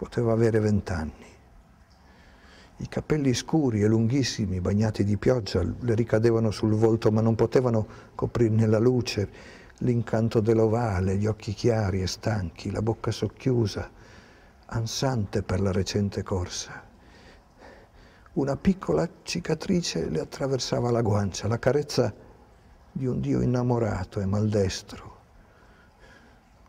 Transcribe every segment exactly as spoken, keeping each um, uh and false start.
poteva avere vent'anni. I capelli scuri e lunghissimi, bagnati di pioggia, le ricadevano sul volto, ma non potevano coprirne la luce, l'incanto dell'ovale, gli occhi chiari e stanchi, la bocca socchiusa, ansante per la recente corsa. Una piccola cicatrice le attraversava la guancia, la carezza di un dio innamorato e maldestro.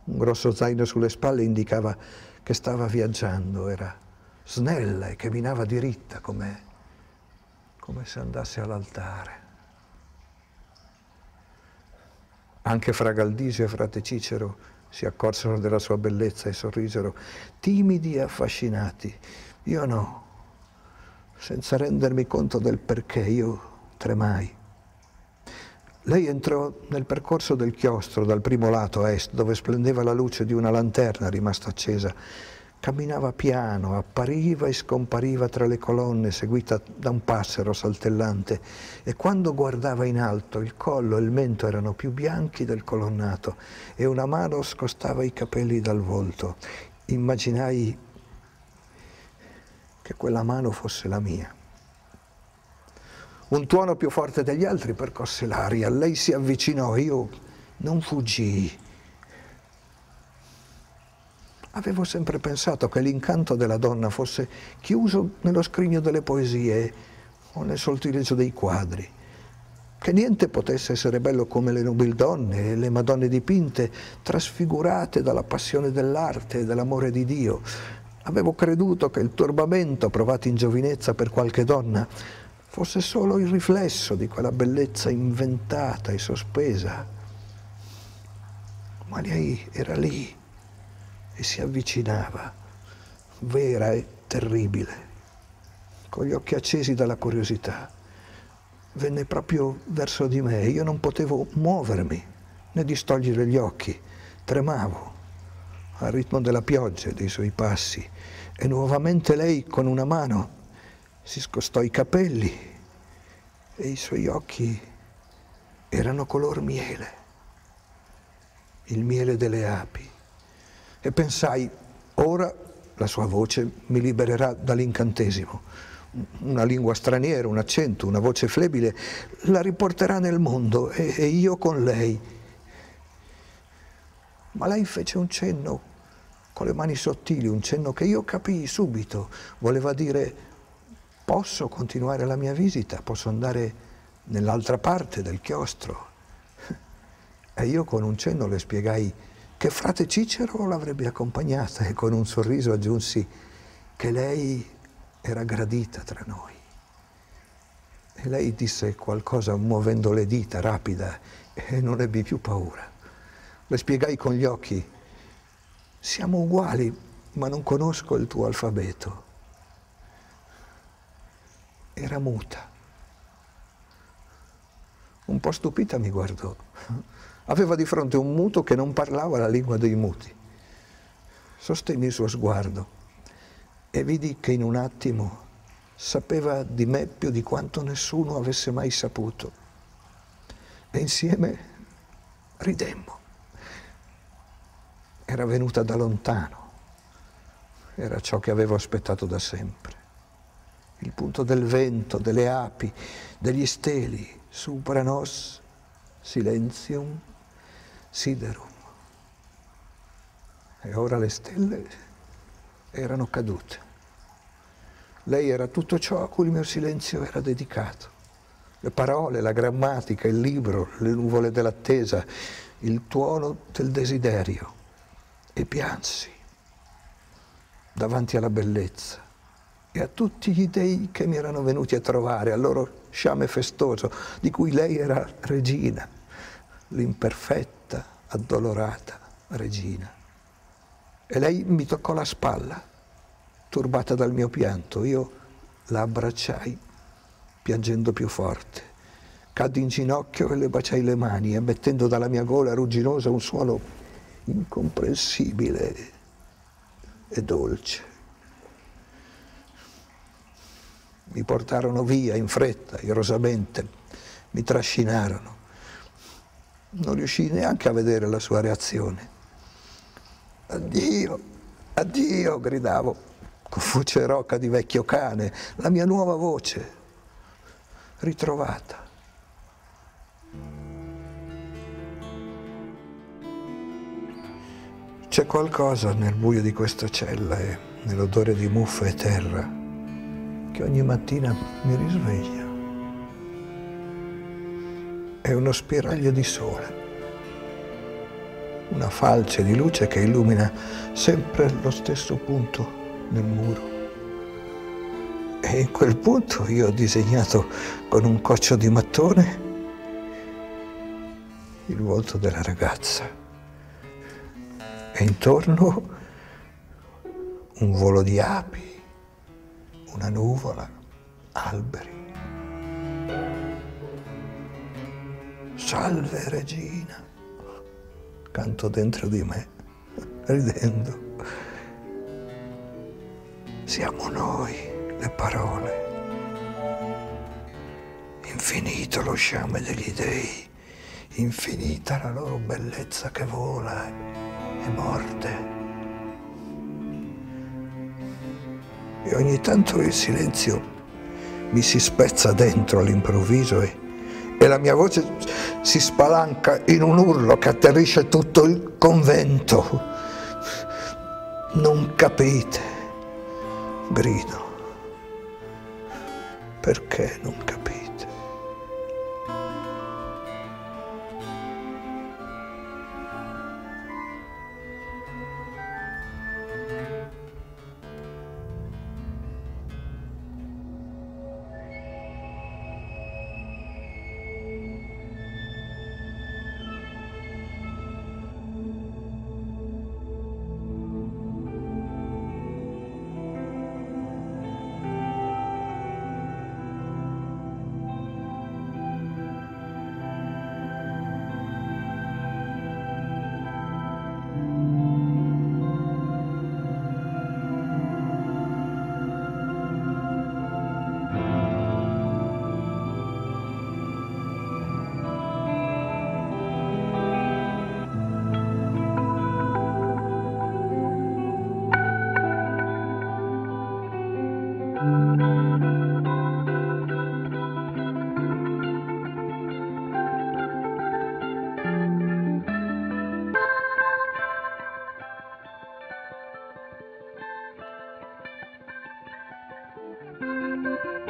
Un grosso zaino sulle spalle indicava che stava viaggiando, era snella e camminava diritta come, come se andasse all'altare. Anche fra Galdisio e frate Cicero si accorsero della sua bellezza e sorrisero, timidi e affascinati. Io no, senza rendermi conto del perché, io tremai. Lei entrò nel percorso del chiostro dal primo lato a est, dove splendeva la luce di una lanterna rimasta accesa. Camminava piano, appariva e scompariva tra le colonne, seguita da un passero saltellante, e quando guardava in alto il collo e il mento erano più bianchi del colonnato e una mano scostava i capelli dal volto. Immaginai che quella mano fosse la mia. Un tuono più forte degli altri percosse l'aria, lei si avvicinò, io non fuggii. Avevo sempre pensato che l'incanto della donna fosse chiuso nello scrigno delle poesie o nel sortileggio dei quadri, che niente potesse essere bello come le nobildonne e le madonne dipinte, trasfigurate dalla passione dell'arte e dell'amore di Dio. Avevo creduto che il turbamento provato in giovinezza per qualche donna fosse solo il riflesso di quella bellezza inventata e sospesa. Ma lei era lì e si avvicinava, vera e terribile, con gli occhi accesi dalla curiosità. Venne proprio verso di me, io non potevo muovermi né distogliere gli occhi, tremavo al ritmo della pioggia e dei suoi passi, e nuovamente lei con una mano si scostò i capelli e i suoi occhi erano color miele, il miele delle api. E pensai, ora la sua voce mi libererà dall'incantesimo. Una lingua straniera, un accento, una voce flebile, la riporterà nel mondo e, e io con lei. Ma lei fece un cenno con le mani sottili, un cenno che io capii subito. Voleva dire, posso continuare la mia visita, posso andare nell'altra parte del chiostro. E io con un cenno le spiegai che frate Cicero l'avrebbe accompagnata e con un sorriso aggiunsi che lei era gradita tra noi. E lei disse qualcosa muovendo le dita, rapida, e non ebbi più paura. Le spiegai con gli occhi, siamo uguali, ma non conosco il tuo alfabeto. Era muta. Un po' stupita mi guardò. Aveva di fronte un muto che non parlava la lingua dei muti. Sostenni il suo sguardo e vidi che in un attimo sapeva di me più di quanto nessuno avesse mai saputo. E insieme ridemmo. Era venuta da lontano. Era ciò che avevo aspettato da sempre. Il punto del vento, delle api, degli steli, supra nos, silenzium, siderum. E ora le stelle erano cadute. Lei era tutto ciò a cui il mio silenzio era dedicato. Le parole, la grammatica, il libro, le nuvole dell'attesa, il tuono del desiderio. E piansi davanti alla bellezza e a tutti gli dei che mi erano venuti a trovare, al loro sciame festoso, di cui lei era regina, l'imperfetta, addolorata regina. E lei mi toccò la spalla, turbata dal mio pianto. Io la abbracciai, piangendo più forte. Caddi in ginocchio e le baciai le mani, emettendo dalla mia gola rugginosa un suono incomprensibile e dolce. Mi portarono via in fretta, irosamente, mi trascinarono. Non riuscii neanche a vedere la sua reazione. Addio, Addio, gridavo, con voce roca di vecchio cane, la mia nuova voce, ritrovata. C'è qualcosa nel buio di questa cella e nell'odore di muffa e terra che ogni mattina mi risveglia. È uno spiraglio di sole, una falce di luce che illumina sempre lo stesso punto nel muro. E in quel punto io ho disegnato con un coccio di mattone il volto della ragazza. E intorno un volo di api, una nuvola, alberi. Salve regina, canto dentro di me, ridendo. Siamo noi le parole. Infinito lo sciame degli dei, infinita la loro bellezza che vola e morte. E ogni tanto il silenzio mi si spezza dentro all'improvviso e, e la mia voce si spalanca in un urlo che atterrisce tutto il convento. Non capite, grido. Perché non capite? Thank you.